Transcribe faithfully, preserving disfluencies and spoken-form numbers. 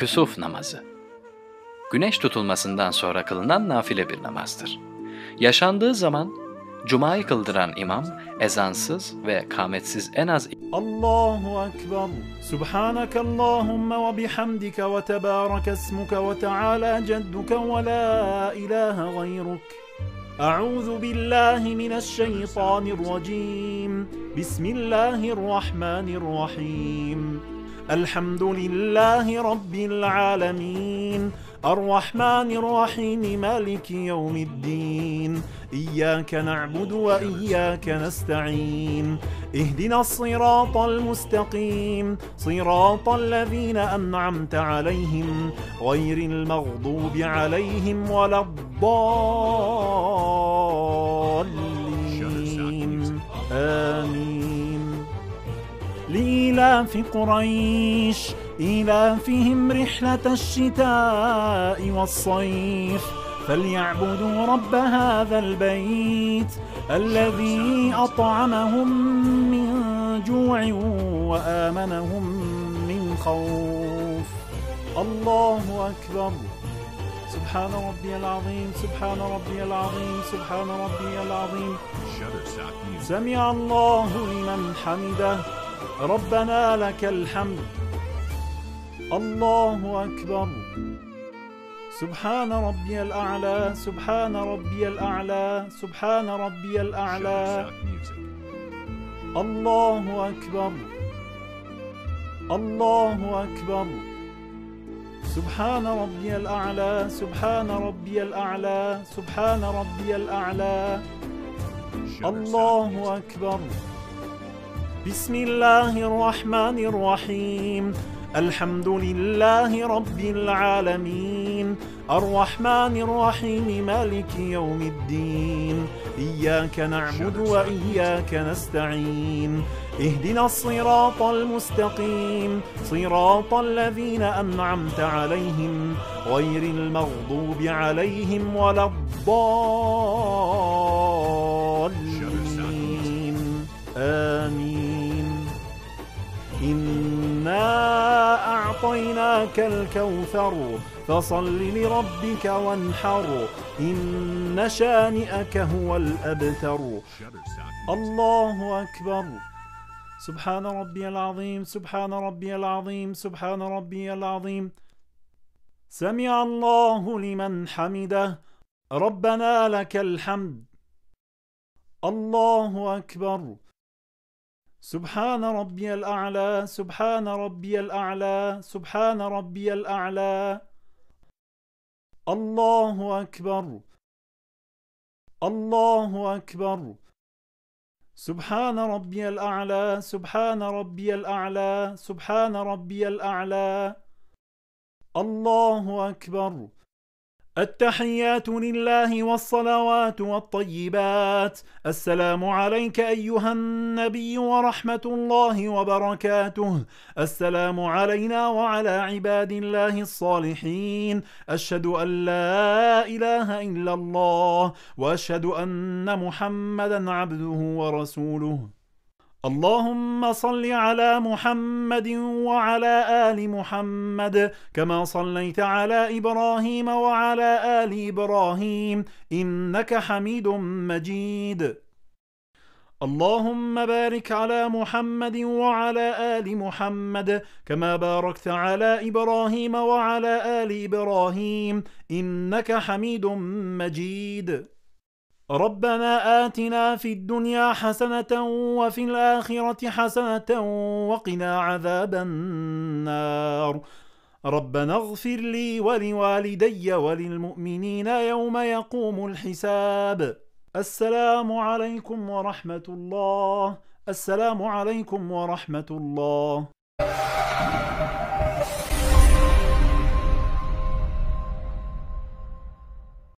Küsuf namazı. Güneş tutulmasından sonra kılınan nafile bir namazdır. Yaşandığı zaman Cuma'yı kıldıran imam ezansız ve kametsiz en az Allahu ekber. Subhanakallahumma ve bihamdike ve tebaraka ismuke ve teala cedduke ve la ilahe gayruk. Eûzu billahi mineşşeytanirracim. Bismillahirrahmanirrahim. Elhamdülillahi rabbil âlemin. الرحمن الرحيم مالك يوم الدين إياك نعبد وإياك نستعين اهدنا الصراط المستقيم صراط الذين أنعمت عليهم غير المغضوب عليهم ولا الضالين آمين لإيلاف قريش إيلافهم رحلة الشتاء والصيف فليعبدوا رب هذا البيت الذي أطعمهم من جوع وآمنهم من خوف الله أكبر سبحان ربي العظيم سبحان ربي العظيم سبحان ربي العظيم سمع الله لمن حمده ربنا لك الحمد الله أكبر سبحان ربي الأعلى سبحان ربي الأعلى سبحان ربي الأعلى الله أكبر الله أكبر سبحان ربي الأعلى سبحان ربي الأعلى سبحان ربي الأعلى الله أكبر بسم الله الرحمن الرحيم الحمد لله رب العالمين الرحمن الرحيم مالك يوم الدين إياك نعبد وإياك نستعين اهدنا الصراط المستقيم صراط الذين أنعمت عليهم غير المغضوب عليهم ولا الضالين آمين إنا أعطيناك الكوثر فصل لربك وانحر إن شانئك هو الأبتر الله أكبر سبحان ربي العظيم سبحان ربي العظيم سبحان ربي العظيم سمع الله لمن حمده ربنا لك الحمد الله أكبر سبحان ربي الأعلى سبحان ربي الأعلى سبحان ربي الأعلى الله أكبر الله أكبر سبحان ربي الأعلى سبحان ربي الأعلى سبحان ربي الأعلى الله أكبر التحيات لله والصلوات والطيبات السلام عليك أيها النبي ورحمة الله وبركاته السلام علينا وعلى عباد الله الصالحين أشهد أن لا إله إلا الله وأشهد أن محمدا عبده ورسوله اللهم صل على محمد وعلى آل محمد كما صليت على إبراهيم وعلى آل إبراهيم إنك حميد مجيد اللهم بارك على محمد وعلى آل محمد كما باركت على إبراهيم وعلى آل إبراهيم إنك حميد مجيد ربنا آتنا في الدنيا حسنة وفي الآخرة حسنة وقنا عذاب النار ربنا اغفر لي ولوالدي وللمؤمنين يوم يقوم الحساب السلام عليكم ورحمة الله السلام عليكم ورحمة الله